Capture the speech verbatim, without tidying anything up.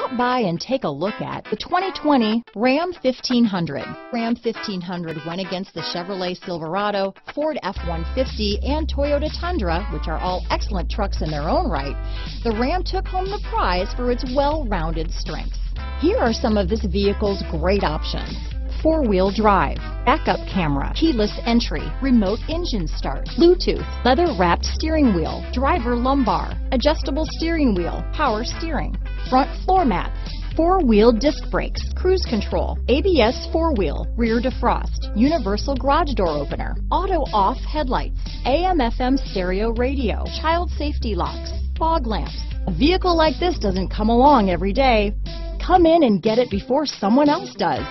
Stop by and take a look at the twenty twenty Ram fifteen hundred. Ram fifteen hundred went against the Chevrolet Silverado, Ford F one fifty, and Toyota Tundra, which are all excellent trucks in their own right. The Ram took home the prize for its well-rounded strengths. Here are some of this vehicle's great options: four-wheel drive, backup camera, keyless entry, remote engine start, Bluetooth, leather-wrapped steering wheel, driver lumbar, adjustable steering wheel, power steering, front floor mats, four-wheel disc brakes, cruise control, A B S four-wheel, rear defrost, universal garage door opener, auto-off headlights, A M F M stereo radio, child safety locks, fog lamps. A vehicle like this doesn't come along every day. Come in and get it before someone else does.